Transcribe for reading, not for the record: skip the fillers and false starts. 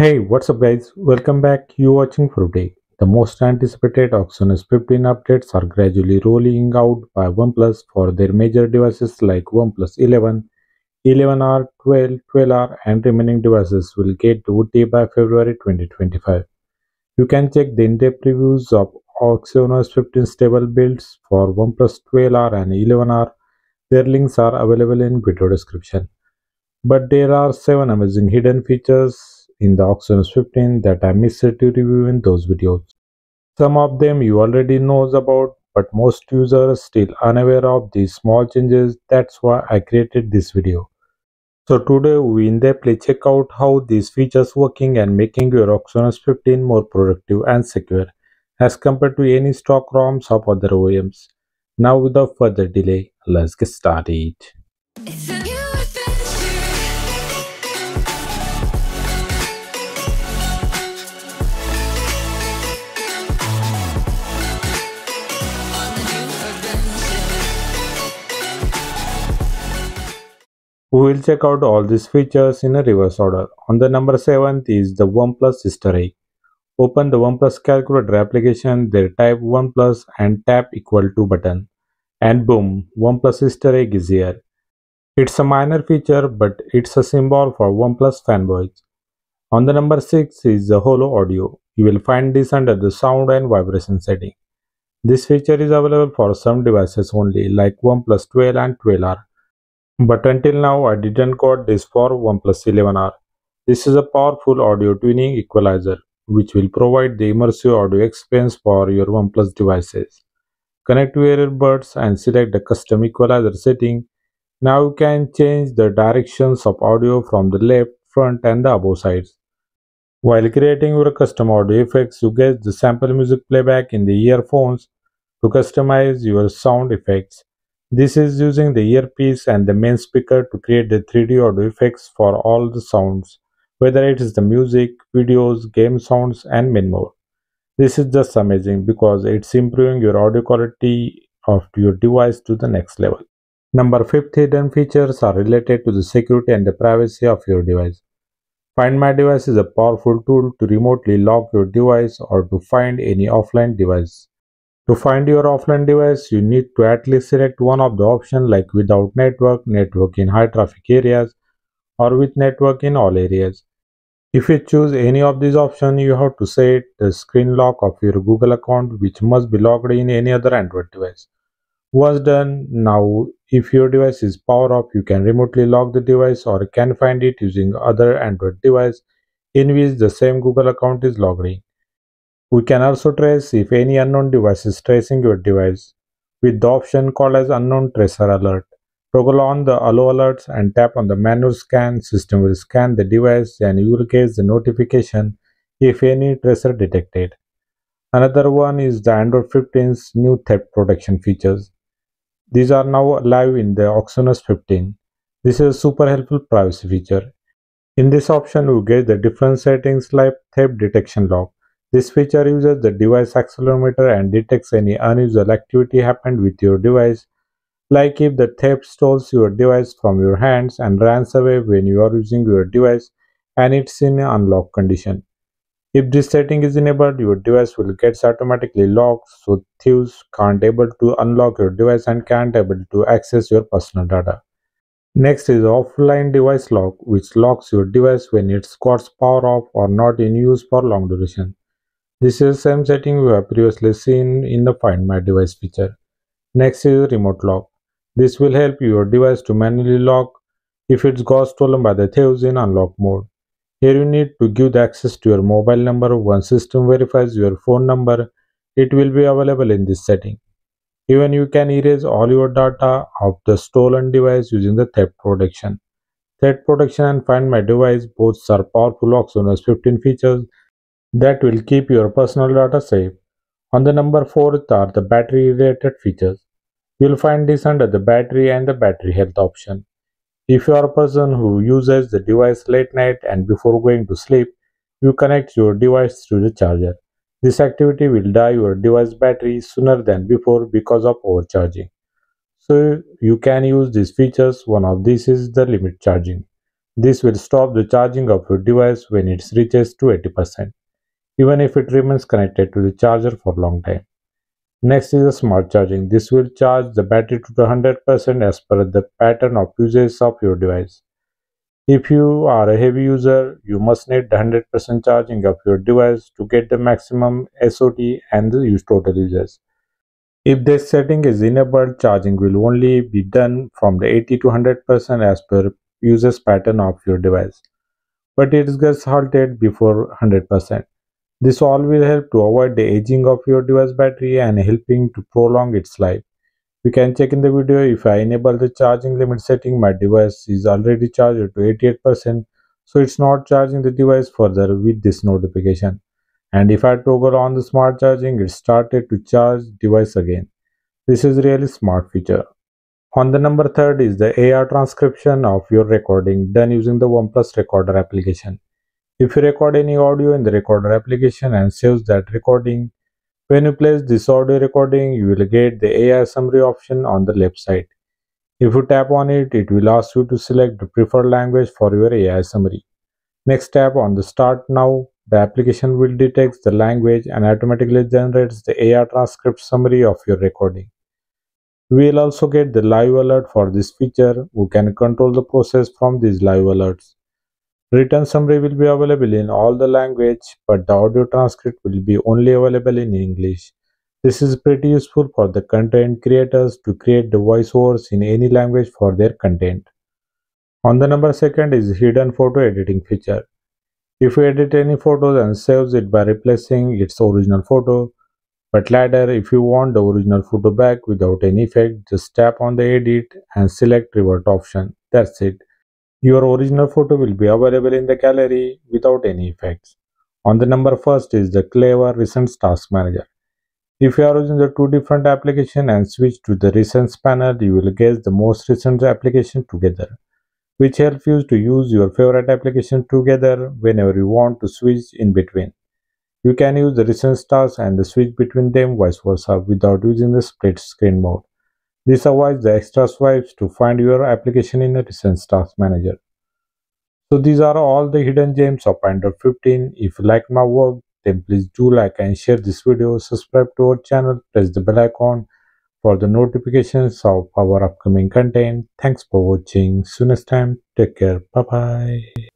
Hey, what's up guys, welcome back. You watching for today. The most anticipated Oxygen OS 15 updates are gradually rolling out by OnePlus for their major devices like OnePlus 11, 11R, 12, 12R and remaining devices will get the OTA by February 2025. You can check the in-depth reviews of Oxygen OS 15 stable builds for OnePlus 12R and 11R. Their links are available in video description. But there are 7 amazing hidden features in the Oxygen OS 15 that I missed to review in those videos. Some of them you already knows about, but most users still unaware of these small changes. That's why I created this video. So today we in-depthly check out how these features working and making your Oxygen OS 15 more productive and secure as compared to any stock ROMs of other OEMs. Now without further delay, let's get started. We will check out all these features in a reverse order. On the number 7th is the OnePlus Easter egg. Open the OnePlus calculator application, there type OnePlus and tap =2 button. And boom, OnePlus Easter egg is here. It's a minor feature, but it's a symbol for OnePlus fanboys. On the number 6 is the Holo Audio. You will find this under the sound and vibration setting. This feature is available for some devices only, like OnePlus 12 and 12R. But until now I didn't got this for OnePlus 11R. This is a powerful audio tuning equalizer which will provide the immersive audio experience for your OnePlus devices. Connect to your earbuds and select the custom equalizer setting. Now you can change the directions of audio from the left, front and the above sides. While creating your custom audio effects, you get the sample music playback in the earphones to customize your sound effects. This is using the earpiece and the main speaker to create the 3D audio effects for all the sounds, whether it is the music, videos, game sounds and many more. This is just amazing because it's improving your audio quality of your device to the next level. Number 5 hidden features are related to the security and the privacy of your device. Find My Device is a powerful tool to remotely lock your device or to find any offline device. To find your offline device, you need to at least select one of the options like without network, network in high traffic areas, or with network in all areas. If you choose any of these options, you have to set the screen lock of your Google account, which must be locked in any other Android device. Once done, now if your device is powered off, you can remotely lock the device or can find it using other Android device in which the same Google account is logged in. We can also trace if any unknown device is tracing your device with the option called as unknown tracer alert. Toggle on the allow alerts and tap on the manual scan. System will scan the device and you will get the notification if any tracer detected. Another one is the Android 15's new theft protection features. These are now live in the Oxygen OS 15. This is a super helpful privacy feature. In this option, you get the different settings like theft detection log. This feature uses the device accelerometer and detects any unusual activity happened with your device, like if the theft steals your device from your hands and runs away when you are using your device and it's in an unlocked condition. If this setting is enabled, your device will get automatically locked so thieves can't able to unlock your device and can't able to access your personal data. Next is offline device lock, which locks your device when it's got power off or not in use for long duration. This is the same setting we have previously seen in the Find My Device feature. Next is remote lock. This will help your device to manually lock if it got stolen by the thieves in unlock mode. Here you need to give the access to your mobile number. Once system verifies your phone number, it will be available in this setting. Even you can erase all your data of the stolen device using the theft protection. Theft protection and Find My Device both are powerful Oxygen OS 15 features that will keep your personal data safe. On the number 4th are the battery related features. You will find this under the battery and the battery health option. If you are a person who uses the device late night and before going to sleep, you connect your device to the charger. This activity will die your device battery sooner than before because of overcharging. So you can use these features. One of these is the limit charging. This will stop the charging of your device when it reaches to 80%, even if it remains connected to the charger for a long time. Next is the smart charging. This will charge the battery to 100% as per the pattern of usage of your device. If you are a heavy user, you must need the 100% charging of your device to get the maximum SOT and the total usage. If this setting is enabled, charging will only be done from the 80 to 100% as per usage pattern of your device, but it gets halted before 100%. This all will help to avoid the aging of your device battery and helping to prolong its life. You can check in the video. If I enable the charging limit setting, my device is already charged to 88%, so it's not charging the device further with this notification. And if I toggle on the smart charging, it started to charge device again. This is really smart feature. On the number 3rd is the AR transcription of your recording done using the OnePlus Recorder application. If you record any audio in the recorder application and saves that recording, when you place this audio recording, you will get the AI summary option on the left side. If you tap on it, it will ask you to select the preferred language for your AI summary. Next, tap on the Start Now. The application will detect the language and automatically generates the AR transcript summary of your recording. We will also get the live alert for this feature. We can control the process from these live alerts. Written summary will be available in all the language, but the audio transcript will be only available in English. This is pretty useful for the content creators to create the voiceovers in any language for their content. On the number 2nd is hidden photo editing feature. If you edit any photos and saves it by replacing its original photo, but later if you want the original photo back without any effect, just tap on the edit and select revert option. That's it. Your original photo will be available in the gallery without any effects. On the number 1st is the Clever Recent Task Manager. If you are using the two different applications and switch to the Recent panel, you will get the most recent application together, which helps you to use your favorite application together whenever you want to switch in between. You can use the recent tasks and the switch between them vice versa without using the split screen mode. This avoids the extra swipes to find your application in the recent task manager. So these are all the hidden gems of Android 15. If you like my work, then please do like and share this video, subscribe to our channel, press the bell icon for the notifications of our upcoming content. Thanks for watching. See you next time. Take care. Bye bye.